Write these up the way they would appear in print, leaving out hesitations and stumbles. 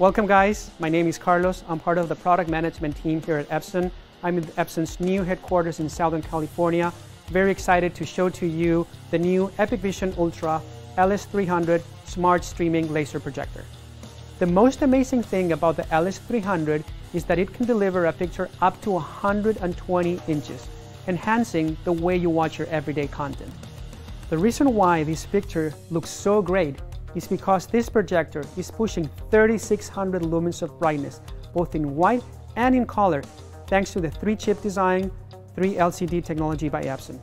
Welcome guys, my name is Carlos. I'm part of the product management team here at Epson. I'm in Epson's new headquarters in Southern California. Very excited to show to you the new EpiqVision Ultra LS300 Smart Streaming Laser Projector. The most amazing thing about the LS300 is that it can deliver a picture up to 120 inches, enhancing the way you watch your everyday content. The reason why this picture looks so great is because this projector is pushing 3600 lumens of brightness, both in white and in color, thanks to the 3-chip design, 3-LCD technology by Epson.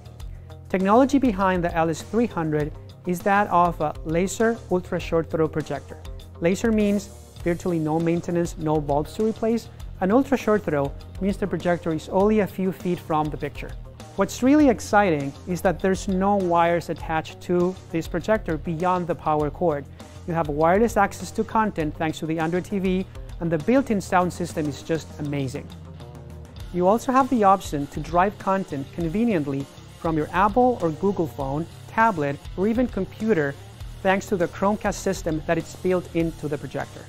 Technology behind the LS300 is that of a laser ultra-short throw projector. Laser means virtually no maintenance, no bulbs to replace. An ultra-short throw means the projector is only a few feet from the picture. What's really exciting is that there's no wires attached to this projector beyond the power cord. You have wireless access to content thanks to the Android TV, and the built-in sound system is just amazing. You also have the option to drive content conveniently from your Apple or Google phone, tablet, or even computer thanks to the Chromecast system that is built into the projector.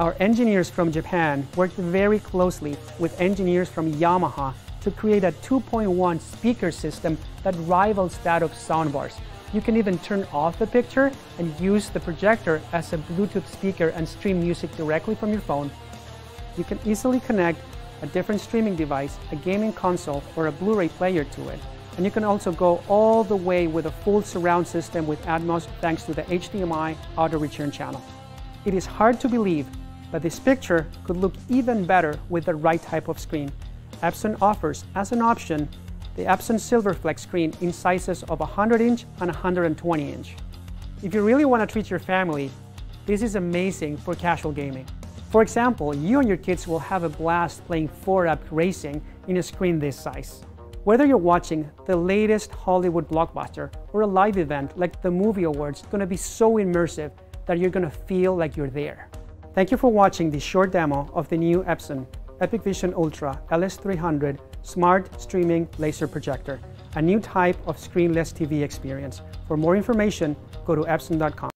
Our engineers from Japan worked very closely with engineers from Yamaha to create a 2.1 speaker system that rivals that of soundbars. You can even turn off the picture and use the projector as a Bluetooth speaker and stream music directly from your phone. You can easily connect a different streaming device, a gaming console, or a Blu-ray player to it. And you can also go all the way with a full surround system with Atmos thanks to the HDMI auto return channel. It is hard to believe, but this picture could look even better with the right type of screen. Epson offers, as an option, the Epson Silver Flex screen in sizes of 100-inch and 120-inch. If you really want to treat your family, this is amazing for casual gaming. For example, you and your kids will have a blast playing Forza Racing in a screen this size. Whether you're watching the latest Hollywood blockbuster or a live event like the Movie Awards, it's going to be so immersive that you're going to feel like you're there. Thank you for watching this short demo of the new Epson EpiqVision Ultra LS300 Smart Streaming Laser Projector, a new type of screenless TV experience. For more information, go to epson.com.